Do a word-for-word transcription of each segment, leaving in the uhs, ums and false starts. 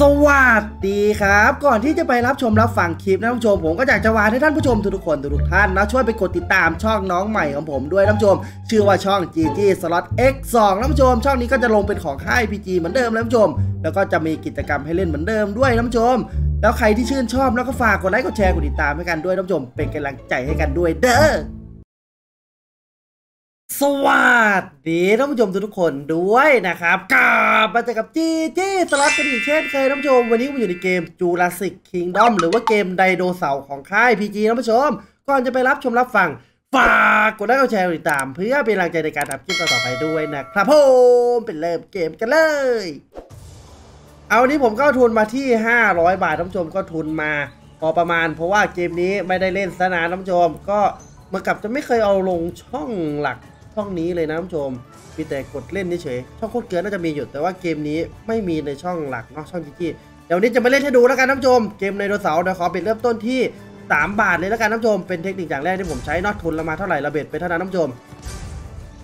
สวัสดีครับก่อนที่จะไปรับชมรับฟังคลิปนะท่านผู้ชมผมก็อยากจะวานให้ท่านผู้ชมทุกคนทุกท่านนะช่วยไปกดติดตามช่องน้องใหม่ของผมด้วยท่านผู้ชมชื่อว่าช่อง พี จี Slot เอ็กซ์ สอง ท่านผู้ชมช่องนี้ก็จะลงเป็นของค่าย พี จี เหมือนเดิมท่านผู้ชมแล้วก็จะมีกิจกรรมให้เล่นเหมือนเดิมด้วยท่านผู้ชมแล้วใครที่ชื่นชอบแล้วก็ฝากกดไลค์กดแชร์กดติดตามให้กันด้วยท่านผู้ชมเป็นกำลังใจให้กันด้วยเด้อสวัสดีท่านผู้ชมทุกคนด้วยนะครับกลับมาเจอกับ พี จี Slot กันอีกเช่นเคยท่านผู้ชมวันนี้ผมอยู่ในเกม Jurassic Kingdom หรือว่าเกมไดโนเสาร์ของค่าย พี จี ท่านผู้ชมก่อนจะไปรับชมรับฟังฝากกดไลค์กดแชร์ติดตามเพื่อเป็นกำลังใจในการทำคลิปต่อไปด้วยนะครับผมเป็นเริ่มเกมกันเลยเอาวันนี้ผมก็ทุนมาที่ห้าร้อยบาทท่านผู้ชมก็ทุนมาพอประมาณเพราะว่าเกมนี้ไม่ได้เล่นซะนานท่านผู้ชมก็เหมือนกับจะไม่เคยเอาลงช่องหลักช่องนี้เลยนะท่านผู้ชมมีแต่กดเล่นเฉยๆช่องโคตรเกลือน่าจะมีอยู่แต่ว่าเกมนี้ไม่มีในช่องหลักเนาะช่องจีจีเดี๋ยวนี้จะมาเล่นให้ดูแล้วกันท่านผู้ชมเกมไดโนเสาร์เดี๋ยวขอเป็นเริ่มต้นที่สามบาทเลยแล้วกันท่านผู้ชมเป็นเทคนิคอย่างแรกที่ผมใช้นอตทุนละมาเท่าไหร่ระเบิดไปเท่านั้นท่านผู้ชม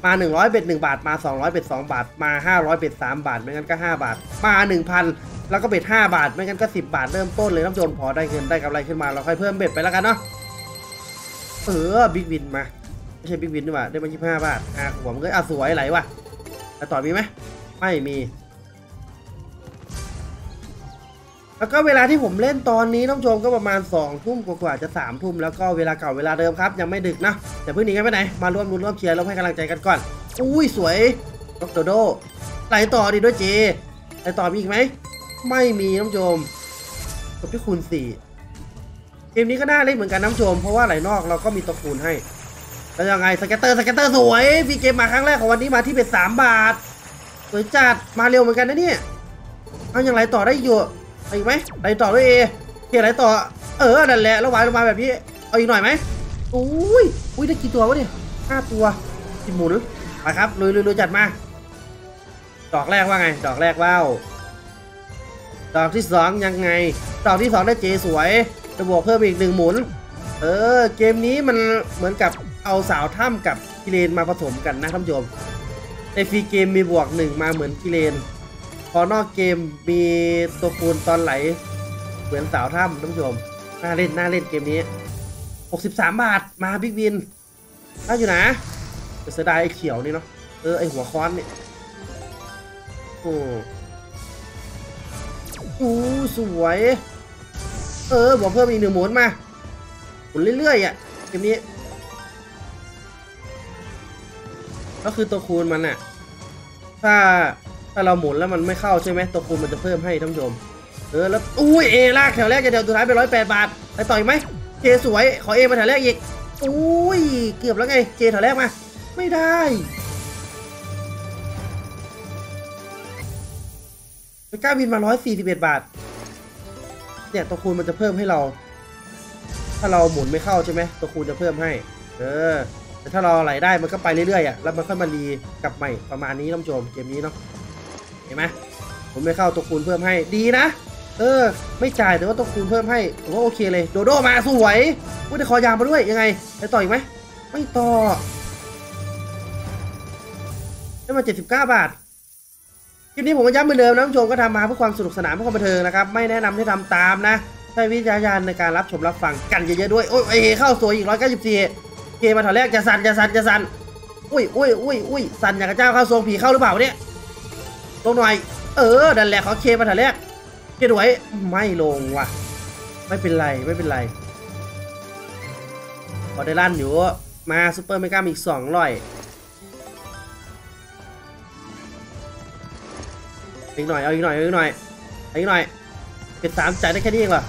มาหนึ่งร้อยเบ็ดหนึ่งบาทมาสองร้อยเบ็ดสองบาทมาห้าร้อยเบ็ดสามบาทไม่งั้นก็ห้าบาทมาหนึ่งพันแล้วก็เบ็ดห้าบาทไม่งั้นก็สิบบาทเริ่มต้นเลยท่านผู้ชมพอได้เงินได้กำไรขึ้นมาเราค่อยเพิ่มเบ็ดไปแล้วกันเนาะเออบิ๊กวินมาไม่ใช่บิ๊กวินดีกว่าได้มายี่สิบห้าบาทอ่ะหัวมันก็อ่ะสวยไหลว่ะแต่ต่อมีไหมไม่มีแล้วก็เวลาที่ผมเล่นตอนนี้น้องชมก็ประมาณสองทุ่มกว่าๆจะสามทุ่มแล้วก็เวลาเก่าเวลาเดิมครับยังไม่ดึกนะแต่เพิ่งหนีกันไปไหนมาร่วมรุ้นร่วมเชียร์ร่วมให้กำลังใจกันก่อนอุ้ยสวยล็อกโดโดไหลต่อดีด้วยเจไหลต่อมีอีกไหมไม่มีน้องชมจบที่คูณสี่เกมนี้ก็น่าเล่นเหมือนกันน้ำชมเพราะว่าไหลนอกเราก็มีตัวคูณให้แล้วยังไงสแกตเตอร์สแกตเตอร์สวยฟีเกมมาครั้งแรกของวันนี้มาที่เป็นสามบาทสวยจัดมาเร็วเหมือนกันนะเนี่ยเอายังไหลต่อได้อยู่อีกไหมไหลต่อด้วยเอเกียร์ไหลต่อเออนั่นแหละแล้ววายลงมาแบบนี้เอาอีกหน่อยไหมอุ้ยอุ้ยได้กี่ตัววะเนี่ยห้าตัวสิบหมุนไปครับลุยลุยจัดมาดอกแรกว่าไงดอกแรกว้าวดอกที่สองยังไงดอกที่สองได้เจสวยจะบวกเพิ่มอีกหนึ่งหมุนเออเกมนี้มันเหมือนกับเอาสาวถ้ำกับกิเลนมาผสมกันนะท่านผู้ชมในฟรีเกมมีบวกหนึ่งมาเหมือนกิเลนพอนอกเกมมีตัวคูณตอนไหลเหมือนสาวถ้ำท่านผู้ชมน่าเล่นน่าเล่นเกมนี้หกสิบสามบาทมาบิ๊กวินได้อยู่นะเสียดายไอ้เขียวนี่เนาะเออไอ้หัวค้อนนี่โอ้โหสวยเออบวกเพิ่มอีกหนึ่งหมุนมาหมุนเรื่อยๆอ่ะเกมนี้ก็คือตัวคูณมันอะถ้าถ้าเราหมุนแล้วมันไม่เข้าใช่ไหมตัวคูณมันจะเพิ่มให้ท่านผู้ชมเออแล้วอุ้ยเอลากแถวแรกจะเดียวตัวท้ายไปร้อยแปดบาทไปต่ออีกไหมเจสวยขอเอมาแถวแรกอีกอุ้ยเกือบแล้วไงเจแถวแรกมาไม่ได้ไปกล้าบินมาร้อยสี่สิบเอ็ดบาทเนี่ยตัวคูณมันจะเพิ่มให้เราถ้าเราหมุนไม่เข้าใช่ไหมตัวคูณจะเพิ่มให้เออแต่ถ้าเราไหลได้มันก็ไปเรื่อยๆอ่ะแล้วมันค่อยมารีกลับใหม่ประมาณนี้ท่านผู้ชมเกมนี้เนาะเห็นไหมผมไม่เข้าตัวคูณเพิ่มให้ดีนะเออไม่จ่ายแต่ว่าตัวคูณเพิ่มให้ผมว่าโอเคเลยโดโดมาสวยอุ้ยแต่คอยาวมาด้วยยังไงไปต่ออีกไหมไม่ต่อได้มาเจ็ดสิบเก้าบาทคลิปนี้ผมก็ย้ำเหมือนเดิมนะท่านผู้ชมก็ทำมาเพื่อความสนุกสนานเพื่อความบันเทิงนะครับไม่แนะนำให้ทำตามนะใช้วิจารณญาณในการรับชมรับฟังกันเยอะๆด้วยโอ้ยเอเข้าสวยอีกร้อยเก้าสิบสี่เกมมาแถวแรกจะสั่นจะสั่นจะสั่นอุ้ยอุ้ยอุ้ยอุ้ยสั่นอย่างกระเจ้าเข้าทรงผีเข้าหรือเปล่าเนี่ยลงหน่อยเออดันแหละเขาเคมาแถวแรกเกดไว้ไม่ลงว่ะไม่เป็นไรไม่เป็นไรพอได้ลั่นอยู่มาซุปเปอร์เมกาอีกสองร้อยอีกหน่อยเอาอีกหน่อยเอาอีกหน่อยเอาอีกหน่อยเก็บสามจ่ายได้แค่นี้เองเหรอ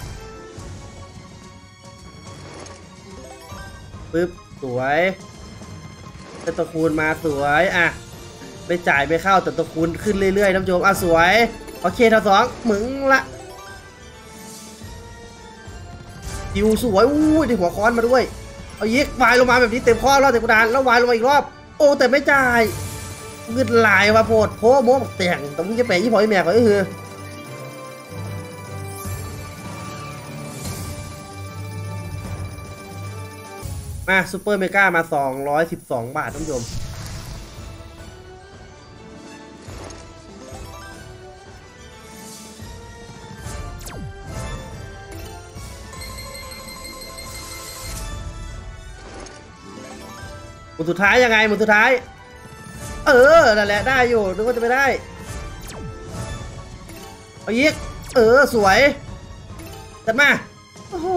ปึ๊บสวยแต่ตัวคูณมาสวยอ่ะไม่จ่ายไม่เข้าแต่ตัวคูณขึ้นเรื่อยๆท่านผู้ชมอ่ะสวยโอเคท่าสองมึงละคิวสวยอู้ยได้หัวค้อนมาด้วยเอายิกวายลงมาแบบนี้เต็มข้อรอบเต็มกระดานแล้ววายลงมาอีกรอบโอ้แต่ไม่จ่ายเงินลายว่ะโพดโพโมกแต่งตรงนี้จะแปะยี่ห้อยี่แม่ก่อนก็คือมาซูเปอร์เมกามาสองร้อยสิบสองบาทท่านผู้ชม หมุนสุดท้ายยังไงหมุนสุดท้ายเออนั่นแหละได้อยู่นึกว่าจะไม่ได้เอายิกเออสวยจัดมาโอ้โห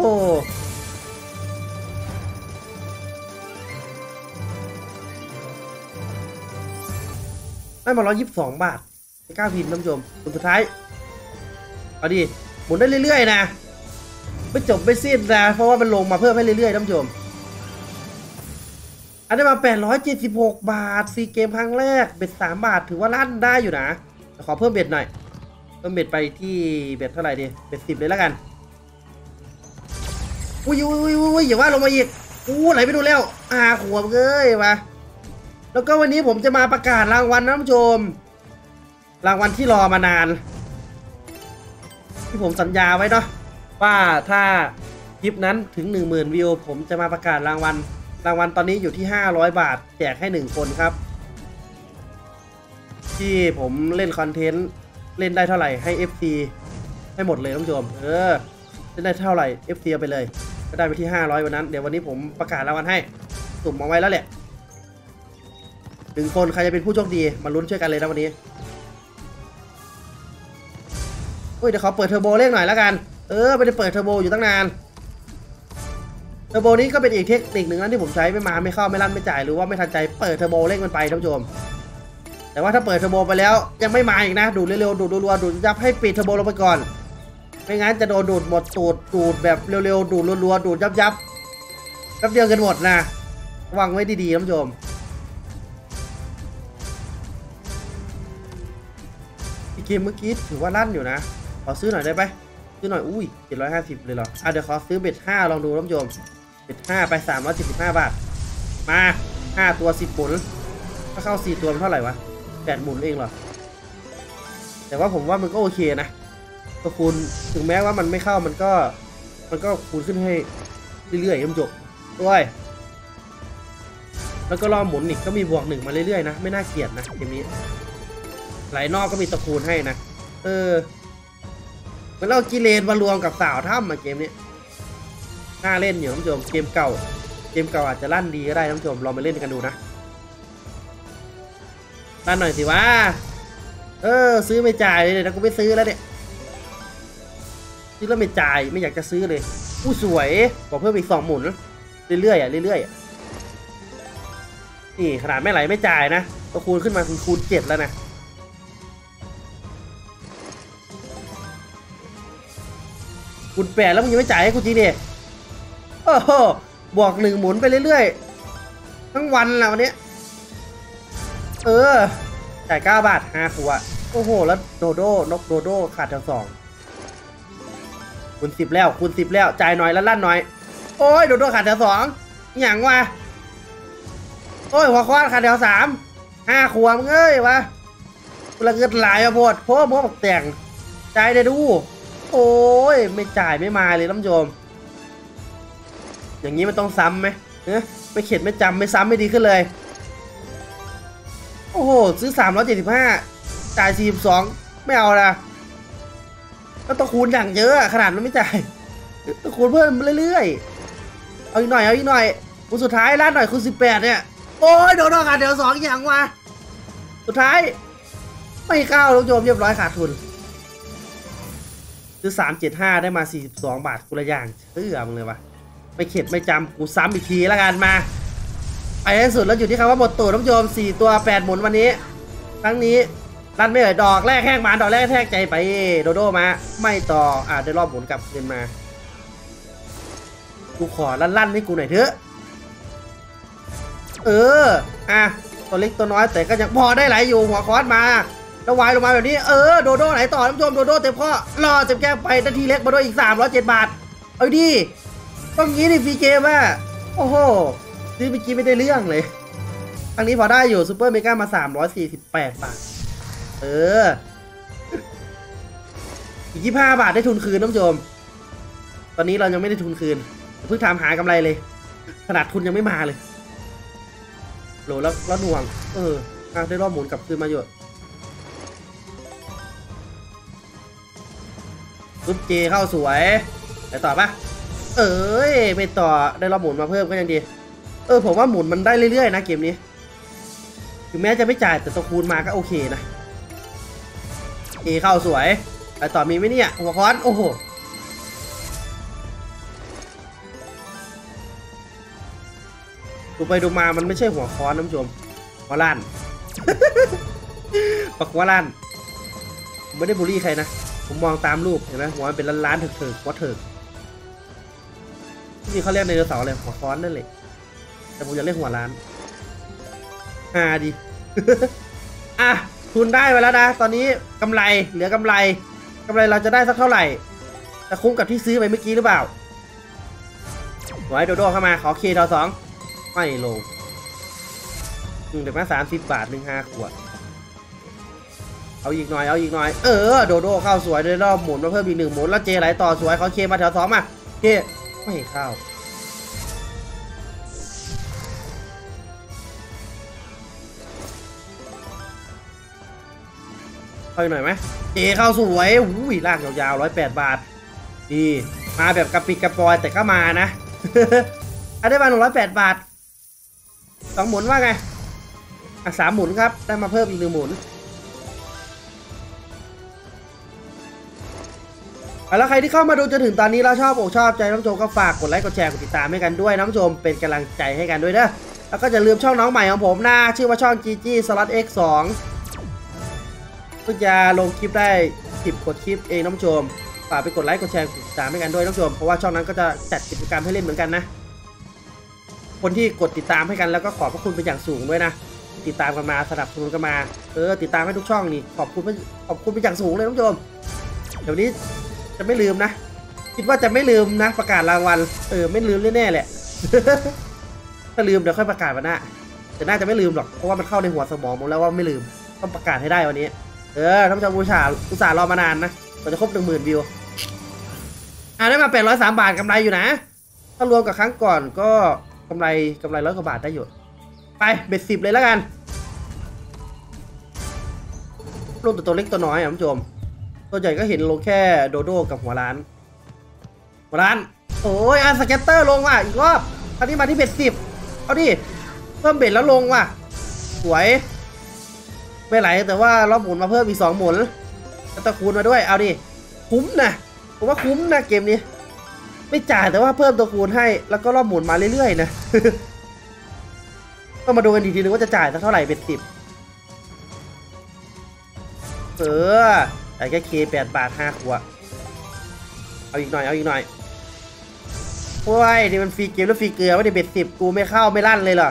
ได้มาร้อยยี่สิบสองบาทเก้าพินท่านผู้ชมหมุนสุดท้ายเอาดิหมุนได้เรื่อยๆนะไม่จบไม่สิ้นนะเพราะว่ามันลงมาเพิ่มให้เรื่อยๆท่านผู้ชมอันนี้มาแปดร้อยเจ็ดสิบหกบาทซีเกมครั้งแรกเบ็ดสามบาทถือว่าลั่นได้อยู่นะขอเพิ่มเบ็ดหน่อยเพิ่มเบ็ดไปที่เบ็ดเท่าไหร่ดีเบ็ดสิบเลยแล้วกันอุ้ยอุ้ยอุ้ยอย่าว่าลงมาอีกอู้ไหลไปดูแล้วอาหัวเงยมาแล้วก็วันนี้ผมจะมาประกาศรางวัลนะท่านผู้ชมรางวัลที่รอมานานที่ผมสัญญาไว้เนาะว่าถ้าคลิปนั้นถึง หนึ่งหมื่น วิวผมจะมาประกาศรางวัลรางวัลตอนนี้อยู่ที่ห้าร้อยบาทแจกให้หนึ่งคนครับที่ผมเล่นคอนเทนต์เล่นได้เท่าไหร่ให้ เอฟ ซี ให้หมดเลยท่านผู้ชมเออเล่นได้เท่าไหร่ เอฟ ซี เอาไปเลยก็ได้ไปที่ห้าร้อยวันนั้นเดี๋ยววันนี้ผมประกาศรางวัลให้สุ่มเอาไว้แล้วแหละหนึ่งคนใครจะเป็นผู้โชคดีมาลุ้นช่วยกันเลยนะวันนี้เดี๋ยวเขาเปิดเทอร์โบเร่งหน่อยแล้วกันเออไม่ได้เปิดเทอร์โบอยู่ตั้งนานเทอร์โบนี้ก็เป็นอีกเทคนิคหนึ่งนะที่ผมใช้ไม่มาไม่เข้าไม่ลั่นไม่จ่ายหรือว่าไม่ทันใจเปิดเทอร์โบเร่งมันไปท่านผู้ชมแต่ว่าถ้าเปิดเทอร์โบไปแล้วยังไม่มาอีกนะดูดเร็วๆดูดรัวๆดูดยับให้ปิดเทอร์โบลงไปก่อนไม่งั้นจะโดนดูดหมดตูดดูดแบบเร็วๆดูดรัวๆดูดยับยับยับเดียวกันหมดนะระวังไว้ดีๆท่านผู้ชมอีกเกมเมื่อกี้ถือว่าลั่นอยู่นะขอซื้อหน่อยได้ไหมซื้อหน่อยอุ้ยเจ็ดร้อยห้าสิบเลยเหรออ่ะเดี๋ยวขอซื้อเบ็ดห้าลองดูท่านผู้ชมเบ็ดห้าไปสามร้อยเจ็ดสิบห้าบาทมาห้าตัวสิบหมุนถ้าเข้าสี่ตัวมันเท่าไหร่วะแปดหมุนเองเหรอแต่ว่าผมว่ามันก็โอเคนะก็คูณถึงแม้ว่ามันไม่เข้ามันก็มันก็คูณขึ้นให้เรื่อยๆท่านผู้ชมด้วยแล้วก็รอบหมุนอีกก็มีบวกหนึ่งมาเรื่อยๆนะไม่น่าเกลียดนะเกมนี้หลายนอกก็มีตะคูณให้นะเออมันเล่ากิเลนมารวมกับสาวถ้ำมาเกมนี้น่าเล่นอยู่ท่านผู้ชมเกมเก่าเกมเก่าอาจจะลั่นดีก็ได้ท่านผู้ชมลองไปเล่นกันดูนะลั่นหน่อยสิวะเออซื้อไม่จ่ายเลยนะกูไม่ซื้อแล้วเนี่ยซื้อแล้วไม่จ่ายไม่อยากจะซื้อเลยอู้สวยบอกเพิ่มอีกสองหมุนเรื่อยๆอ่ะเรื่อยๆนี่ขนาดไม่ไหลไม่จ่ายนะก็คูณขึ้นมาคูณคูณเจ็ดแล้วนะคูณแปดแล้วมึงยังไม่จ่ายให้กูจีเนี่ยโอ้โหบวกหนึ่งหมุนไปเรื่อยๆทั้งวันละวันนี้เออจ่ายเก้าบาทห้าตัวโอ้โหแล้วโดโด้นกโดโด้ขาดแถวสองคูณสิบแล้วคูณสิบแล้วจ่ายหน่อยแล้วลั่นหน่อยโอ้ยโดโด้ขาดแถวสองอย่างวะโอ้ยหัวควานขาดแถวสามห้าขวบเอ้ยวะกูละเกิดหลายมาบดเพราะโม่บอกแต่งจ่ายได้ดูโอ้ยไม่จ่ายไม่มาเลยท่านผู้ชมอย่างนี้มันต้องซ้ำไหมเอ๊ะไม่เข็ดไม่จำไม่ซ้ำไม่ดีขึ้นเลยโอ้โหซื้อสามร้อยเจ็ดสิบห้าจ่ายสี่สิบสองไม่เอานะก็ต้องคูณอย่างเยอะขนาดมันไม่จ่ายต้องคูณเพิ่มเรื่อยๆเอาอีกหน่อยเอาอีกหน่อยคูณสุดท้ายล้านหน่อยคูณสิบแปดเนี่ยโอ้ยโดนขาดเดี๋ยวสองอย่างว่ะสุดท้ายไม่เข้าท่านผู้ชมเรียบร้อยขาดทุนซื้อสามเจ็ดห้าได้มาสี่สิบสองบาทกูละอย่างเชื่อมึงเลยวะไม่เข็ดไม่จำกูซ้ำอีกทีแล้วกันมาไปให้สุดแล้วอยู่ที่คำว่าหมดตัวท่านผู้ชมสี่ตัวแปดหมุนวันนี้ครั้งนี้รันไม่เอ่ยดอกแรกแห้งมาดอกแรกแทกใจไปโดโดมาไม่ต่ออ่าได้รอบหมุนกลับคืนมากูขอลั่นลั่นให้กูหน่อยเถอะเอออ่ะตัวเล็กตัวน้อยแต่ก็ยังพอได้ไหลอยู่หัวคอสมาแล้ววายลงมาแบบนี้เออโดโดไหนต่อท่านผู้ชมโดโดเต็มข้อรอเต็มแก้ไปนาทีเล็กมาด้วยอีกสามร้อยเจ็ดบาทเอาดิต้องงี้ดิฟรีเกมว่าโอ้โหซื้อเมื่อกี้ไม่ได้เรื่องเลยอันนี้พอได้อยู่ซูเปอร์เมก้ามาสามร้อยสี่สิบแปดบาทเอออีกยี่สิบห้าบาทได้ทุนคืนท่านผู้ชมตอนนี้เรายังไม่ได้ทุนคืนเพิ่งทำหากำไรเลยขนาดทุนยังไม่มาเลยโหลแล้วแล้วหน่วงเออได้รอบหมุนกลับคืนมาอยู่ซุปเจเข้าสวยแต่ต่อปะเอ้ยไปต่อได้รอบหมุนมาเพิ่มก็ยังดี เออผมว่าหมุนมันได้เรื่อยๆนะเกมนี้ถึงแม้จะไม่จ่ายแต่สกูลมาก็โอเคนะเอเข้าสวยไปต่อมีไหมเนี่ยหัวค้อนโอ้โหดูไปดูมามันไม่ใช่หัวค้อนนะผู้ชมหัวล้าน ปักหัวล้านไม่ได้บูลลี่ใครนะผมมองตามรูปเห็นไหมหัวมันเป็นล้านๆเถิกๆหัวเถิกที่เขาเรียกในเดือนสองเลยหัวค้อนนั่นแหละแต่ผมจะเรียกหัวล้านอ่าดิอ่ะทุนได้ไปแล้วนะตอนนี้กำไรเหลือกำไรกำไรเราจะได้สักเท่าไหร่จะคุ้มกับที่ซื้อไปเมื่อกี้หรือเปล่าไว้โดโดเข้ามาขอเคทอสองไม่ลงเดี๋ยวมาสามสิบบาทหนึ่งห้าขวดเอาอีกหน่อยเอาอีกหน่อยเออโดโดเข้าสวยได้รอบหมุนมาเพิ่มอีกหนึ่งหมุนแล้วเจไหลต่อสวยขอเคมาแถวสองมาเคไม่เข้าค่อยหน่อยไหมเจเข้าสวยอุ้ยลากยาวๆร้อยแปดบาทดีมาแบบกระปิกระปอยแต่ก็มานะ อ่ะได้มาหนึ่งร้อยแปดบาทสองหมุนว่าไงอ่ะสามหมุนครับได้มาเพิ่มอีกหนึ่งหมุนอ่ะแล้วใครที่เข้ามาดูจนถึงตอนนี้แล้วชอบอกชอบใจน้องโจก็ฝากกดไลค์กดแชร์กดติดตามให้กันด้วยน้องโจเป็นกำลังใจให้กันด้วยนะแล้วก็อย่าลืมช่องน้องใหม่ของผมนะชื่อว่าช่อง จี จี Slot เอ็กซ์ สองก็จะลงคลิปได้สิบกดคลิปเองน้องโจมฝากไปกดไลค์กดแชร์กดติดตามให้กันด้วยน้องโจมเพราะว่าช่องนั้นก็จะจัดกิจกรรมให้เล่นเหมือนกันนะคนที่กดติดตามให้กันแล้วก็ขอบพระคุณเป็นอย่างสูงด้วยนะติดตามกันมาสนับสนุนกันมาเออติดตามให้ทุกช่องนี่ขอบคุณขอบคุณเป็นอย่างสูงเลยน้องโจมเดี๋ยวนี้จะไม่ลืมนะคิดว่าจะไม่ลืมนะประกาศรางวัลเออไม่ลืมแน่ๆแหละ ถ้าลืมเดี๋ยวค่อยประกาศวันหน้าแต่น่าจะไม่ลืมหรอกเพราะว่ามันเข้าในหัวสมองผมแล้วว่าไม่ลืมต้องประกาศให้ได้วันนี้เออท่านผู้ชมอุตส่าห์อุตส่าห์รอมานานนะกว่าจะครบหนึ่งหมื่นวิวอ่ะได้มาแปดร้อยสามบาทกำไรอยู่นะถ้ารวมกับครั้งก่อนก็กำไรกำไรร้อยกว่าบาทได้อยู่ไปเบ็ดสิบเลยแล้วกันลงแต่ตัวเล็กตัวน้อยอ่ะท่านผู้ชมตัวใหญ่ก็เห็นลงแค่โดโด้กับหัวล้านหัวล้านโอ้ยอันสเก็ตเตอร์ลงว่ะอีกรอบอันนี้มาที่เบ็ดสิบเอาดิเพิ่มเบ็ดแล้วลงว่ะสวยไม่ไหลแต่ว่ารอบหมุนมาเพิ่มอีกสองหมุนแล้วตะคูณมาด้วยเอาดิคุ้มนะผมว่าคุ้มนะเกมนี้ไม่จ่ายแต่ว่าเพิ่มตะคูณให้แล้วก็รอบหมุนมาเรื่อยๆนะต้องมาดูกันดีๆนึงว่าจะจ่ายสักเท่าไหร่เป็นสิบเออจ่ายแค่เคแปดบาทห้าขวดเอาอีกหน่อยเอาอีกหน่อยโอ้ยนี่มันฟรีเกมแล้วฟรีเกลือว่าเด็ดเบ็ดสิบกูไม่เข้าไม่ลั่นเลยเหรอ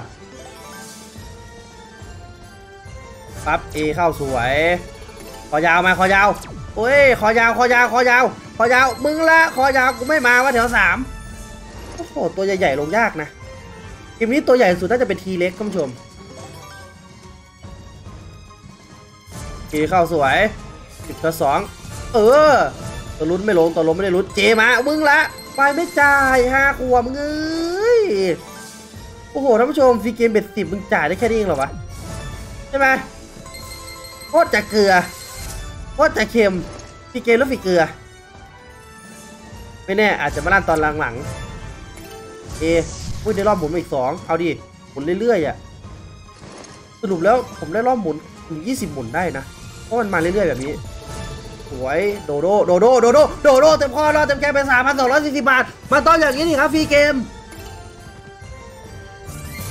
ปั๊บ เอ เข้าสวยขอยาวมาขอยาวโอ้ยขอยาวขอยาวขอยาวขอยาวมึงละขอยาวกูไม่มาว่าแถวสามโอ้โหตัวใหญ่ๆลงยากนะเกมนี้ตัวใหญ่สุดน่าจะเป็นทีเล็กคุณผู้ชมเอเข้าสวยสิบต่อสองเออตัวลุ้นไม่ลงตัวลงไม่ได้ลุ้นเจมามึงละไปไม่จ่ายห้าขวบมึงเอ้ยโอ้โหท่านผู้ชมฟรีเกมเบ็ดสิบมึงจ่ายได้แค่นี้เองเหรอวะใช่ไหมโคตรจะเกลือโคตรจะเค็มฟีเกลือหรือฟีเกลือไม่แน่อาจจะมาลั่นตอนหลังๆเอพูดได้รอบหมุนมาอีกสองเอาดิหมุนเรื่อยๆอ่ะสรุปแล้วผมได้รอบหมุนถึงยี่สิบหมุนได้นะเพราะมันมาเรื่อยๆแบบนี้สวยโดโดโดโดโดโดโดโดเต็มข้อรอเต็มแกเป็นสามพันสองร้อยสี่สิบบาทมาต้อนอย่างนี้นี่ครับฟีเกม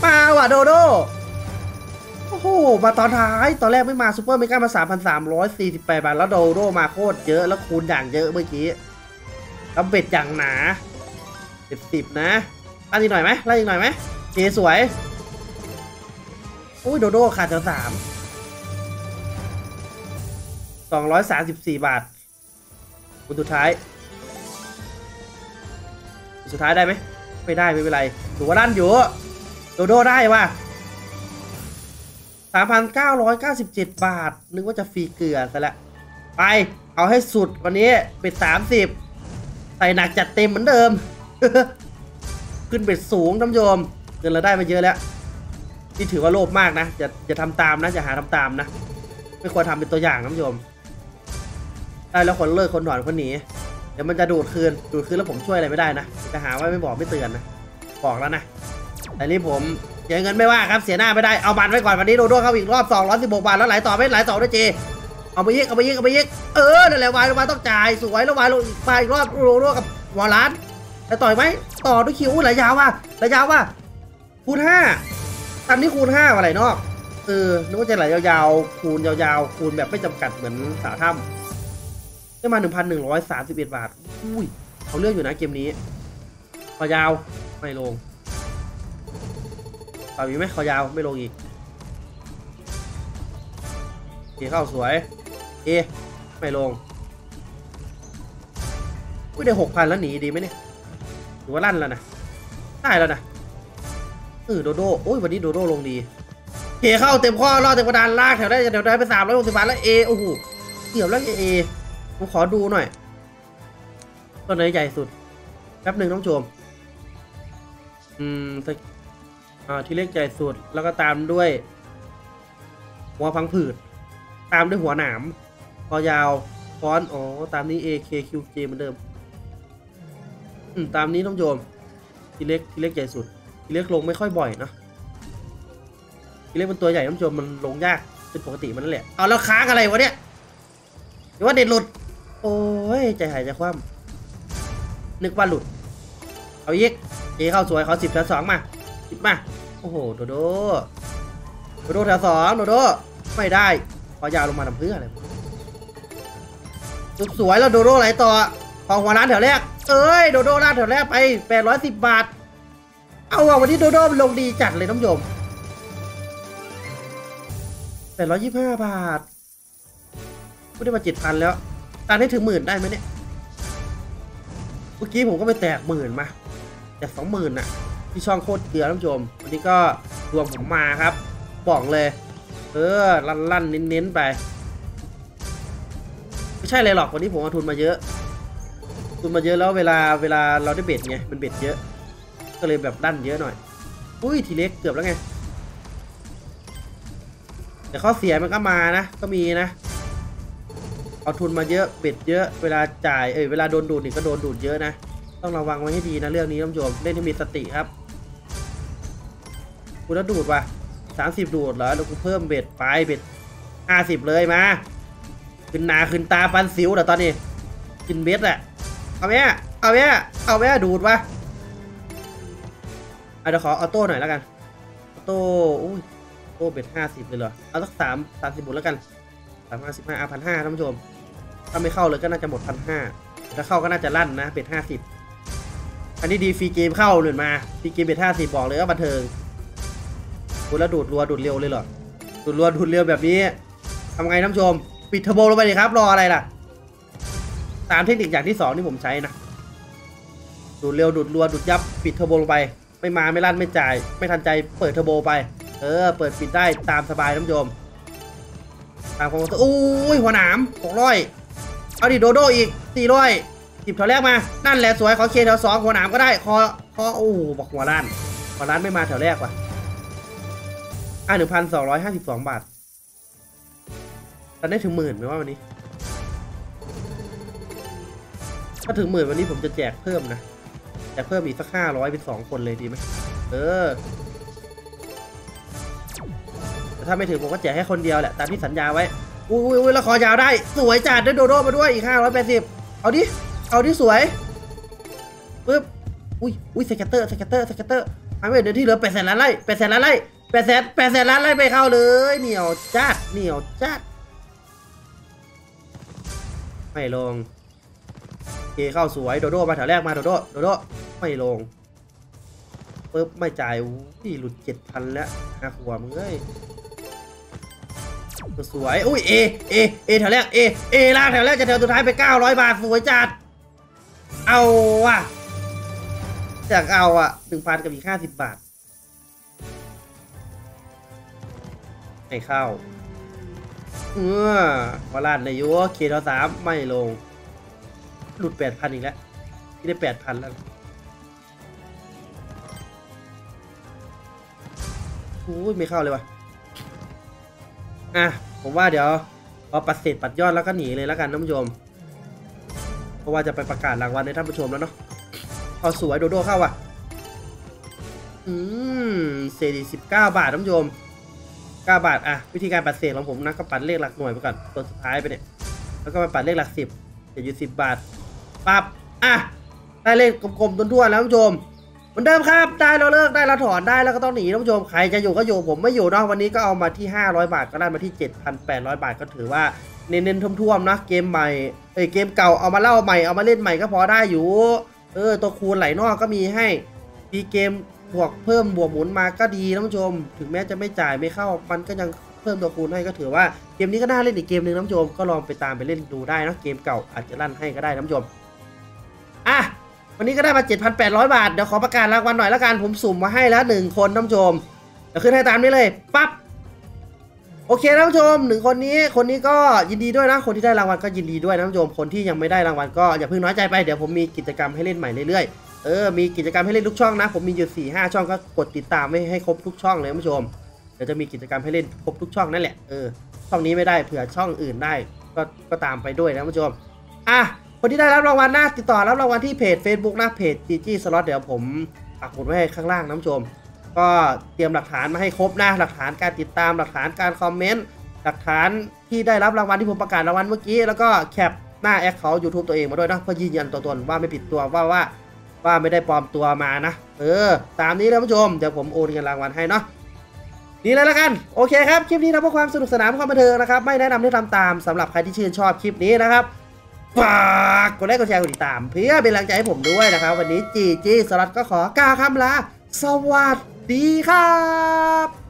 มาว่ะโดโดโอ้โหมาตอนท้ายตอนแรกไม่มาซูเปอร์เมกามา สามพันสามร้อยสี่สิบแปด บาทแล้วโดโดมาโคตรเยอะแล้วคูณอย่างเยอะเมื่อกี้แล้วเบ็ดอย่างหนาสิบนะไล่อีกหน่อยไหมไล่อีกหน่อยไหมเจสวยอุ้ยโดโดขาดแถวสามสองร้อยสามสิบสี่บาทคุณสุดท้ายสุดท้ายได้ไหมไม่ได้ไม่เป็นไรถือว่าด้านอยู่โดโดได้ว่ะสามพันเก้าร้อยเก้าสิบเจ็ด บาทนึกว่าจะฟรีเกลือซะแล้วไปเอาให้สุดวันนี้เป็นสามสิบใส่หนักจัดเต็มเหมือนเดิม ขึ้นเป็นสูงท่านผู้ชมเงินเราได้มาเยอะแล้วนี่ถือว่าโลภมากนะจะจะทำตามนะจะหาทำตามนะไม่ควรทำเป็นตัวอย่างท่านผู้ชมได้แล้วคนเลิกคนถอนคนหนีเดี๋ยวมันจะดูดคืนดูดคืนแล้วผมช่วยอะไรไม่ได้นะจะหาว่าไม่บอกไม่เตือนนะบอกแล้วนะ แต่นี่ผมเสียเงินไม่ว่าครับเสียหน้าไม่ได้เอาบันไว้ก่อนวันนี้โดโด้เข้าอีกรอบสองร้อยสิบหกบาทแล้วไหลต่อไม่ไหลต่อด้วยเจเอาไปยิกเอาไปยิกเอาไปยิกเออนั่นแหละวายลงมาต้องจ่ายสวยแล้ววายลงไปอีกรอบโดโด้กับวอลัสแต่ต่อยไหมต่อด้วยคิวไหลยาวว่ะไหลยาวว่ะคูณห้าตอนนี้คูณห้าอะไรนอกเออนึกว่าจะไหลยาวๆคูณยาวๆคูณแบบไม่จำกัดเหมือนสาถ้ำได้มา หนึ่งพันหนึ่งร้อยสามสิบเอ็ด บาทอุ้ยเขาเลือกอยู่นะเกมนี้ขอยาวไม่ลงต่อมีไหมขอยาวไม่ลงอีกเอเข้าสวยเอไม่ลงอุ้ยได้ หกพัน แล้วหนีดีไหมเนี่ยหรือว่าลั่นแล้วนะได้แล้วนะเออโดโด้โอ้ยวันนี้โดโด้ลงดีเอเข้าเต็มข้อรอดเต็มกระดานลากแถวได้แถวได้ไปสามร้อยหกสิบบาทแล้วเอโอ้โหเกี่ยวแล้วเอผมขอดูหน่อยตัวไหนใหญ่สุดแป๊บหนึ่งน้องโจมอืมอ่าที่เล็กใหญ่สุดแล้วก็ตามด้วยหัวพังผืดตามด้วยหัวหนามคอยาวค้อนอ๋อตามนี้ เอ เค คิว เจ เหมือนเดิมอืมตามนี้น้องโจมทีเล็กทีเล็กใหญ่สุดทีเล็กลงไม่ค่อยบ่อยนะทีเล็กเป็นตัวใหญ่น้องโจมมันลงยากเป็นปกติมันนั่นแหละเอาแล้วค้างอะไรวะเนี่ยหรือว่าเด็ดหลุดโอ้ยใจหายใจคว่ำนึกว่าหลุดเอายิกเอเข้าสวยเขาสิบแถวสองมาสิบมาโอ้โหโดโดโดโดแถวสองโดโดไม่ได้ขอยาวลงมาทำเพื่ออะไรสุดสวยแล้วโดโดไหลต่อของหัวร้านแถวแรกเอ้ยโดโดร้านแถวแรกไปแปดร้อยสิบบาทเอาวันนี้โดโดลงดีจัดเลยน้องโยมแปดร้อยยี่สิบห้าบาทไม่ได้มาเจ็ดพันแล้วตามให้ถึงหมื่นได้ไหมเนี่ยเมื่อกี้ผมก็ไปแตกหมื่นมาแตกสองหมื่นน่ะที่ช่องโคตรเกลือท่านผู้ชมวันนี้ก็รวมผมมาครับบอกเลยเออลั่นๆเน้นๆไปไม่ใช่อะไรหรอกวันนี้ผมเอาทุนมาเยอะทุนมาเยอะแล้วเวลาเวลาเราได้เบ็ดไงเป็นเบ็ดเยอะก็เลยแบบดันเยอะหน่อยอุ้ยทีเล็กเกือบแล้วไงแต่ข้อเสียมันก็มานะก็มีนะเอาทุนมาเยอะเบ็ดเยอะเวลาจ่ายเออเวลาโดนดูดนี่ก็โดนดูดเยอะนะต้องระวังไว้ให้ดีนะเรื่องนี้ท่านผู้ชมเล่นให้มีสติครับกูจะดูดว่ะสามสิบดูดเหรอแล้วกูเพิ่มเบ็ดไปเบ็ดห้าสิบเลยมาขึ้นหนาขึ้นตาปันสิวเดี๋ยวตอนนี้กินเบ็ดแหละเอาแม่เอาแม่เอาแม่ดูดว่ะเดี๋ยวขอออโต้หน่อยแล้วกันออโต้อุ้ยออโต้เบ็ดห้าสิบเลยเหรอเอาสักสาม สามสิบบุญแล้วกันสามร้อยห้าสิบห้า เอาพันห้าท่านผู้ชมถ้าไม่เข้าเลยก็น่าจะหมดพันห้าถ้าเข้าก็น่าจะลั่นนะเบ็ดห้าสิบอันนี้ดีฟรีเกมเข้าหลุดมาฟรีเกมเบ็ดห้าสิบบอกเลยว่าบันเทิงดูแล้วดูดรัวดูดเร็วเลยเหรอดูดรัวดูดเร็วแบบนี้ทำไงท่านผู้ชมปิดเทอร์โบลงไปเลยครับรออะไรล่ะตามเทคนิคอย่างที่สองที่ผมใช้นะดูดเร็วดูดรัวดูดยับปิดเทอร์โบลงไปไม่มาไม่ลั่นไม่จ่ายไม่ทันใจเปิดเทอร์โบไปเออเปิดปิดได้ตามสบายท่านผู้ชมตามของโอ้ยหัวหนามหกร้อยเอาดิโดโดอีกสี่ร้อยหยิบแถวแรกมานั่นแหละสวยขอเคแถวสองหัวหนามก็ได้คอคอโอ้บอกหัวร้านหัวร้านไม่มาแถวแรกว่ะอ่ะหนึ่งพันสองร้อยห้าสิบสองบาทจะได้ถึงหมื่นไหมว่าวันนี้ถ้าถึงหมื่นวันนี้ผมจะแจกเพิ่มนะแจกเพิ่มอีกสักห้าร้อยเป็นสองคนเลยดีไหมเออถ้าไม่ถึงผมก็แจกให้คนเดียวแหละตามที่สัญญาไว้อุ้ยอุ้ยแล้วขอยาวได้สวยจัดได้โดโด้มาด้วยอีกห้าร้อยแปดสิบเอาดิเอาดิสวยปึ๊บอุ้ยอุ้ยสแกตเตอร์สแกตเตอร์สแกตเตอร์ไม่เห็นเดือนที่เหลือแปดแสนล้านไร่แปดแสนล้านไร่แปดแสนแปดแสนล้านไร่ไปเข้าเลยเหนียวจัดเหนียวจัดไม่ลงเอเข้าสวยโดโด้มาแถวแรกมาโดโด้โดโด้ไม่ลงปึ๊บไม่จ่ายอุ้ยหลุดเจ็ดพันแล้วน่ากลัวมึงเอ้ยสวยอุ้ยเอเอเอแถวแรกเอเอลากแถวแรกจะแถวสุดท้ายไปเก้าร้อยบาทสวยจัดเอาว่ะจากเอาอ่ะหนึ่งพันกับอีกห้าสิบบาทไม่เข้าเออวาลานในยูเคทอสามไม่ลงหลุดแปดพันอีกแล้วที่ได้แปดพันแล้วอุ้ยไม่เข้าเลยว่ะอ่ะผมว่าเดี๋ยวเอาปัดเศษปัดยอดแล้วก็หนีเลยแล้วกันท่านผู้ชมเพราะว่าจะไปประกาศรางวัลในท่านผู้ชมแล้วเนาะเอาสวยโดโด้เข้าว่ะ อืมเศษสิบเก้าบาทท่านผู้ชมเก้าบาทอ่ะวิธีการปัดเศษของผมนะก็ปัดเลขหลักหน่วยไปก่อนตัวสุดท้ายไปเนี่ยแล้วก็มาปัดเลขหลักสิบเศษอยู่สิบบาทปับอ่ะได้เลขกลมๆต้วนๆแล้วท่านผู้ชมเหมือนเดิมครับได้เราเลิกได้เราถอนได้แล้วก็ต้องหนีท่านผู้ชมใครจะอยู่ก็อยู่ผมไม่อยู่นอกวันนี้ก็เอามาที่ห้าร้อยบาทก็ได้มาที่ เจ็ดพันแปดร้อย บาทก็ถือว่าเน้นๆท่วมๆนะเกมใหม่เอ้ยเกมเก่าเอามาเล่าใหม่เอามาเล่นใหม่ก็พอได้อยู่เออตัวคูณไหลนอกก็มีให้ดีเกมบวกเพิ่มบวกหมุนมาก็ดีท่านผู้ชมถึงแม้จะไม่จ่ายไม่เข้ามันก็ยังเพิ่มตัวคูณให้ก็ถือว่าเกมนี้ก็น่าเล่นอีกเกมหนึ่งท่านผู้ชมก็ลองไปตามไปเล่นดูได้นะเกมเก่าอาจจะลั่นให้ก็ได้ท่านผู้ชมอ่ะวันนี้ก็ได้มา เจ็ดพันแปดร้อย บาทเดี๋ยวขอประกาศรางวัลหน่อยละกันผมสุ่มมาให้แล้วหนึ่งคนท่านผู้ชมเดี๋ยวขึ้นให้ตามนี้เลยปั๊บโอเคท่านผู้ชมหนึ่งคนนี้คนนี้ก็ยินดีด้วยนะคนที่ได้รางวัลก็ยินดีด้วยนะท่านผู้ชมคนที่ยังไม่ได้รางวัลก็อย่าเพิ่งน้อยใจไปเดี๋ยวผมมีกิจกรรมให้เล่นใหม่เรื่อยๆเออมีกิจกรรมให้เล่นทุกช่องนะผมมีอยู่ สี่ห้า ช่องก็กดติดตามให้ให้ครบทุกช่องเลยท่านผู้ชมเดี๋ยวจะมีกิจกรรมให้เล่นครบทุกช่องนั่นแหละเออช่องนี้ไม่ได้เผื่อช่องอื่นได้ก็ก็ตามไปด้วยนะท่านผู้ชมอ่ะคนที่ได้รับรางวัลนะติดต่อรับรางวัลที่เพจ Facebook นะเพจ พี จี สล็อต เดี๋ยวผมปักหมุดไว้ให้ข้างล่างนะผู้ชมก็เตรียมหลักฐานมาให้ครบนะหลักฐานการติดตามหลักฐานการคอมเมนต์หลักฐานที่ได้รับรางวัลที่ผมประกาศรางวัลเมื่อกี้แล้วก็แคปหน้าแอคเขา ยูทูบ ตัวเองมาด้วยนะเพื่อยืนยันตัวตนว่าไม่ผิดตัวว่าว่าว่าไม่ได้ปลอมตัวมานะเออตามนี้นะผู้ชมเดี๋ยวผมโอนเงินรางวัลให้เนาะนี่เลยละกันโอเคครับคลิปนี้นะเพื่อความสนุกสนานความบันเทิงนะครับไม่แนะนำให้ทำตามสำหรับใครที่ชื่นชอบคลิปนี้นะครับฝากกดไลค์กดแชร์กดติดตามเพื่อเป็นกำลังใจให้ผมด้วยนะครับวันนี้จีจีสล็อตก็ขอกล่าวคำลาสวัสดีครับ